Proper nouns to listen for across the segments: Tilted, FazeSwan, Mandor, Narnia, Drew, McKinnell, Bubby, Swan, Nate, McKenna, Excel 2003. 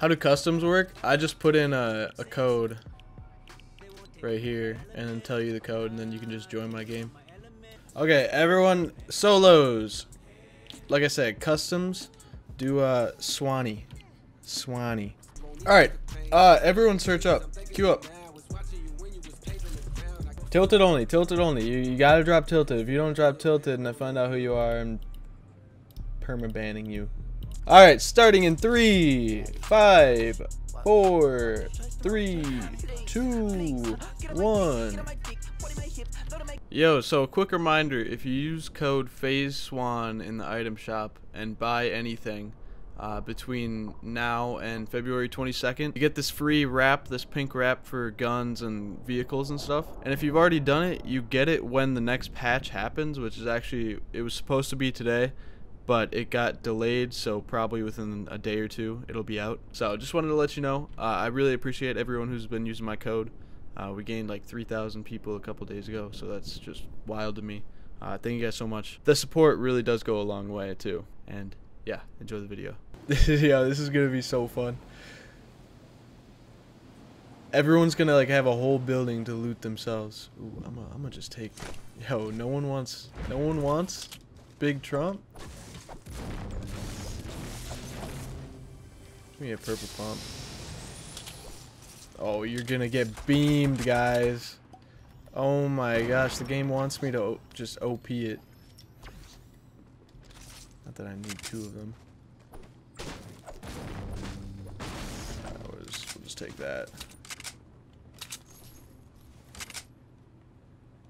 How do customs work? I just put in a code right here and then tell you the code, and then you can just join my game. Okay, everyone, solos. Like I said, customs. Do Swanee. Alright, everyone search up. Queue up. Tilted only, Tilted only. You gotta drop Tilted. If you don't drop Tilted and I find out who you are, I'm perma-banning you. Alright, starting in 3, 5, 4, 3, 2, 1. Yo, so a quick reminder, if you use code FazeSwan in the item shop and buy anything between now and February 22nd, you get this free wrap, this pink wrap for guns and vehicles and stuff. And if you've already done it, you get it when the next patch happens, which is actually, it was supposed to be today, but it got delayed, so probably within a day or two it'll be out. So just wanted to let you know, I really appreciate everyone who's been using my code. We gained like 3,000 people a couple days ago, so that's just wild to me. Thank you guys so much. The support really does go a long way too. And yeah, enjoy the video. Yeah, this is gonna be so fun. Everyone's gonna like have a whole building to loot themselves. Ooh, I'm gonna just take. Yo, no one wants Big Trump. Give me a purple pump. Oh, you're gonna get beamed, guys. Oh my gosh, the game wants me to just OP it. Not that I need two of them. We'll just take that.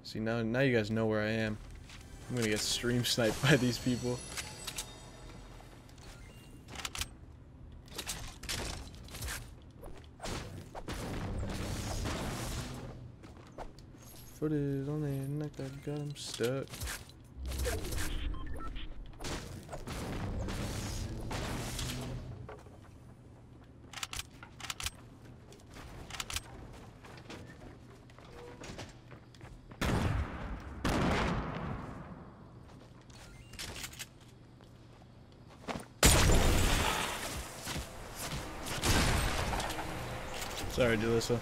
See, now you guys know where I am. I'm gonna get stream sniped by these people. Foot is on their neck, I've got them stuck. Sorry, Jalissa.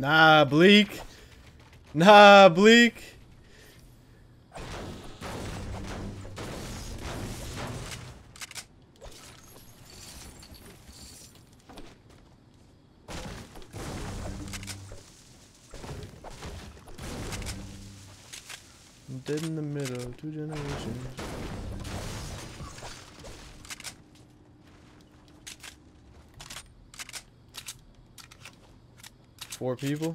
Nah, Bleak. Nah, Bleak. I'm dead in the middle, 2 generations. Four people.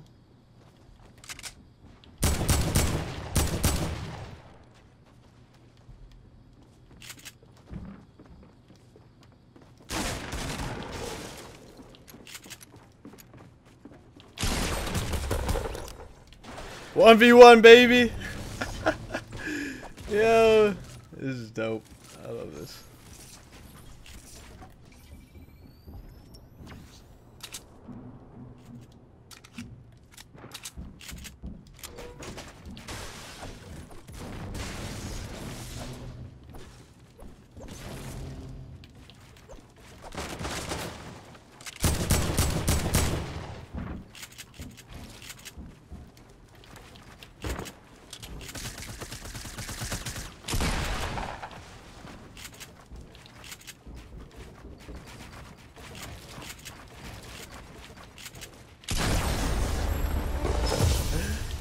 One v one, baby. Yo, this is dope. I love this.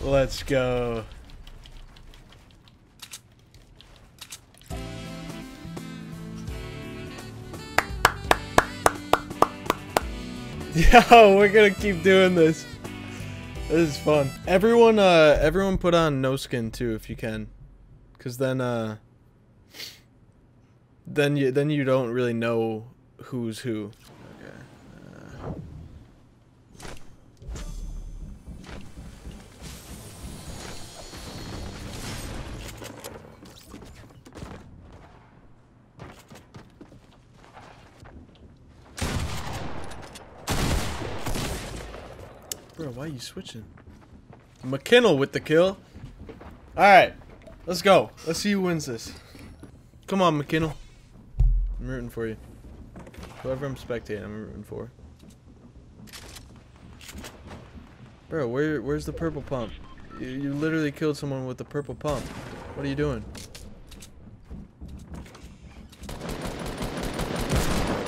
Let's go. Yo, we're gonna keep doing this. This is fun. Everyone, everyone put on no skin too if you can, cause then you don't really know who's who. Okay. Bro, why are you switching? McKinnell with the kill. Alright, let's go. Let's see who wins this. Come on, McKinnell. I'm rooting for you. Whoever I'm spectating, I'm rooting for. Bro, where's the purple pump? You literally killed someone with the purple pump. What are you doing?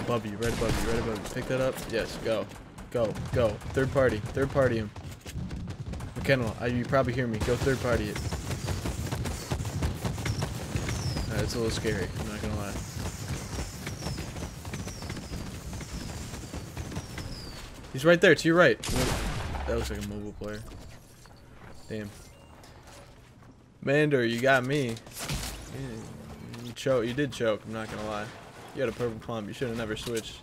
Bubby, right above you, right above you. Pick that up. Yes, go. Go, go. Third party him. McKenna, you probably hear me. Go third party it. Alright, it's a little scary, I'm not gonna lie. He's right there, to your right. That looks like a mobile player. Damn. Mandor, you got me. You choke, you did choke, I'm not gonna lie. You had a purple pump, you should have never switched.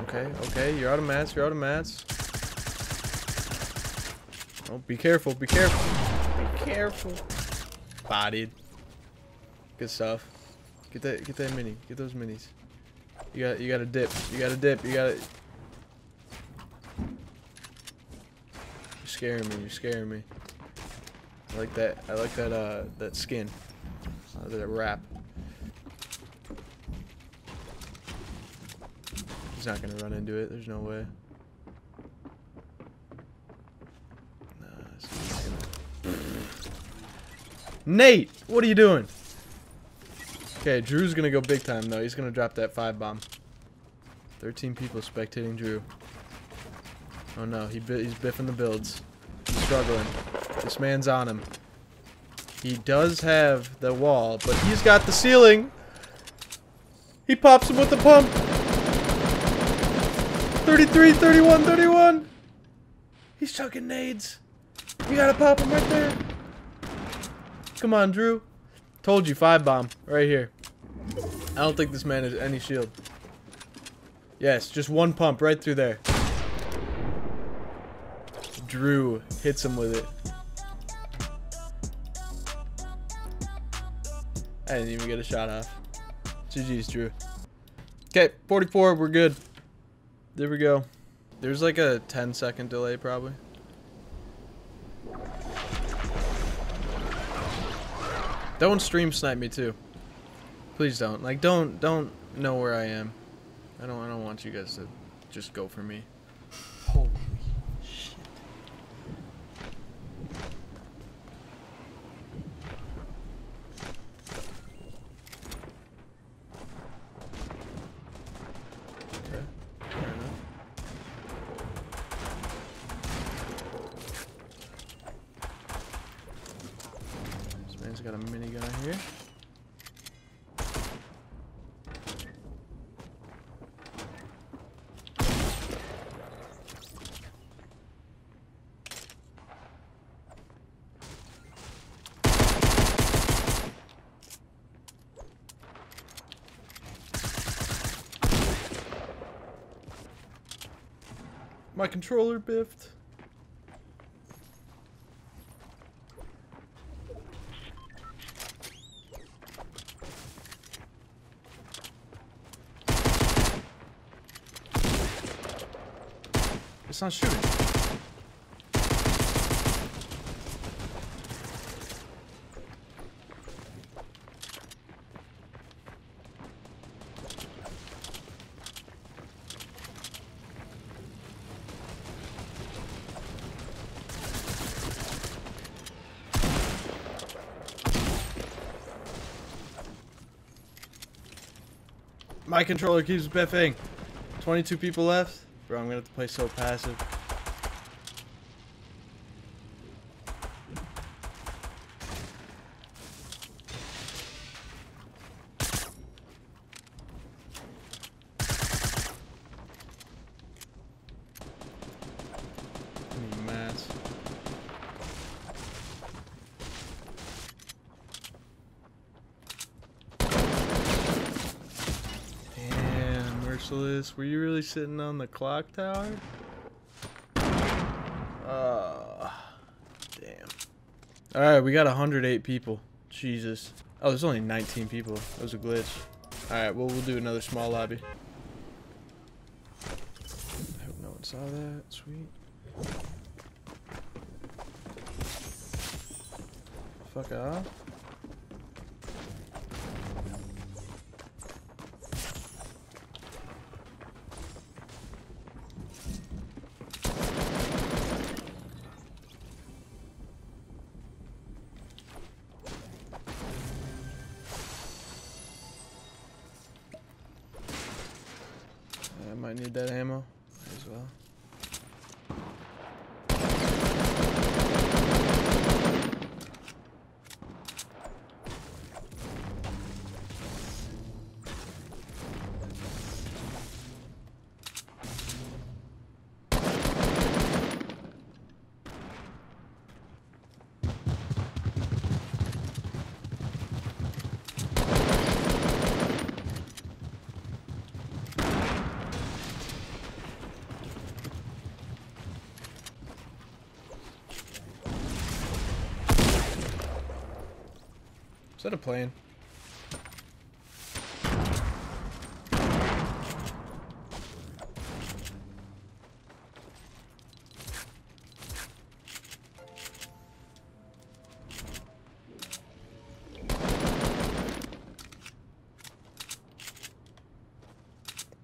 Okay, okay, you're out of mats, you're out of mats. Oh, be careful, be careful. Be careful. Bodied. Good stuff. Get that mini. Get those minis. You gotta dip. You gotta dip. You gotta. You're scaring me, you're scaring me. I like that, that skin. That wrap. He's not gonna run into it. There's no way. Nah, it's gonna... Nate, what are you doing? Okay, Drew's gonna go big time though. He's gonna drop that 5 bomb. 13 people spectating Drew. Oh no, he's biffing the builds. He's struggling. This man's on him. He does have the wall, but he's got the ceiling. He pops him with the pump. 33, 31, 31. He's chucking nades. You gotta pop him right there. Come on, Drew. Told you, 5 bomb right here. I don't think this man has any shield. Yes, just 1 pump right through there. Drew hits him with it. I didn't even get a shot off. GG's, Drew. Okay, 44. We're good. There we go. There's like a 10-second delay probably. Don't stream snipe me too. Please don't. Like don't know where I am. I don't want you guys to just go for me. Holy shit. Got a minigun here. My controller biffed. It's not shooting. My controller keeps biffing. 22 people left. Bro, I'm gonna have to play so passive. Were you really sitting on the clock tower? Damn. All right, we got 108 people. Jesus. Oh, there's only 19 people. That was a glitch. All right, well, we'll do another small lobby. I hope no one saw that. Sweet. Fuck off. Might need that ammo as well. Is that a plane?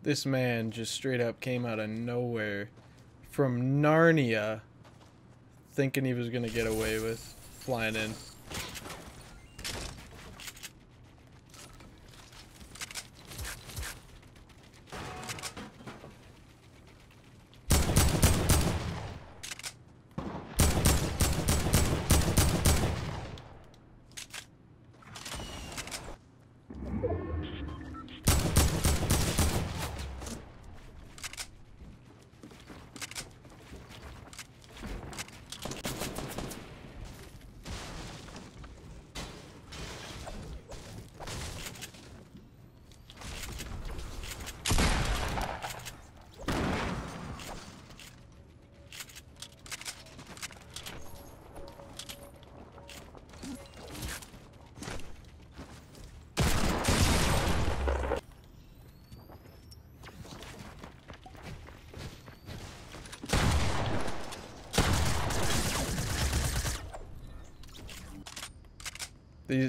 This man just straight up came out of nowhere from Narnia thinking he was gonna get away with flying in.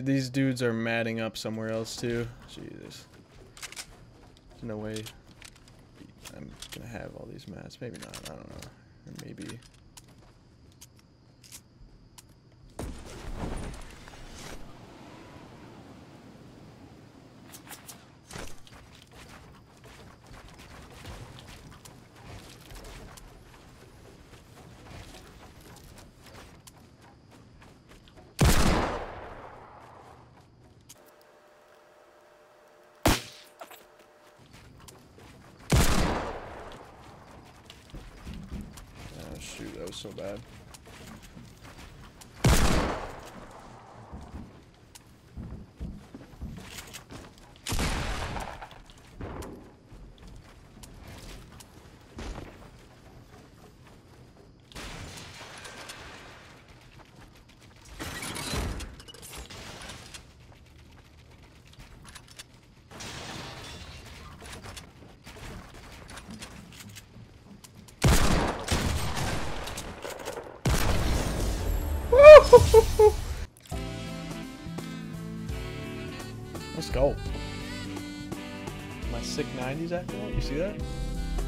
These dudes are matting up somewhere else too. Jesus. There's no way I'm gonna have all these mats. Maybe not, I don't know. Or maybe. Shoot, that was so bad. Let's go. My sick 90s acting. You see that?